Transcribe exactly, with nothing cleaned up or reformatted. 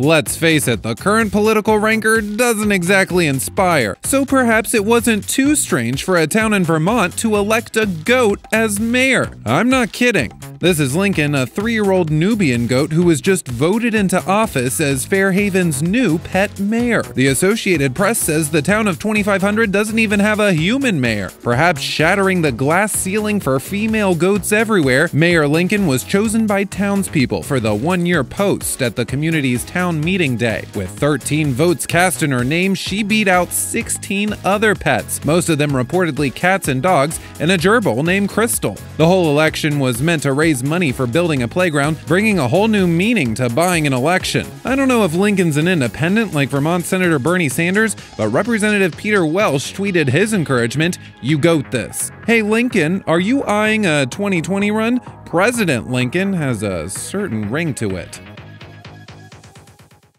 Let's face it, the current political rancor doesn't exactly inspire, so perhaps it wasn't too strange for a town in Vermont to elect a goat as mayor. I'm not kidding. This is Lincoln, a three-year-old Nubian goat who was just voted into office as Fairhaven's new pet mayor. The Associated Press says the town of twenty-five hundred doesn't even have a human mayor. Perhaps shattering the glass ceiling for female goats everywhere, Mayor Lincoln was chosen by townspeople for the one-year post at the community's town meeting day. With thirteen votes cast in her name, she beat out sixteen other pets, most of them reportedly cats and dogs, and a gerbil named Crystal. The whole election was meant to raise money for building a playground, bringing a whole new meaning to buying an election. I don't know if Lincoln's an independent like Vermont Senator Bernie Sanders, but Representative Peter Welch tweeted his encouragement, "You goat this." Hey Lincoln, are you eyeing a twenty twenty run? President Lincoln has a certain ring to it.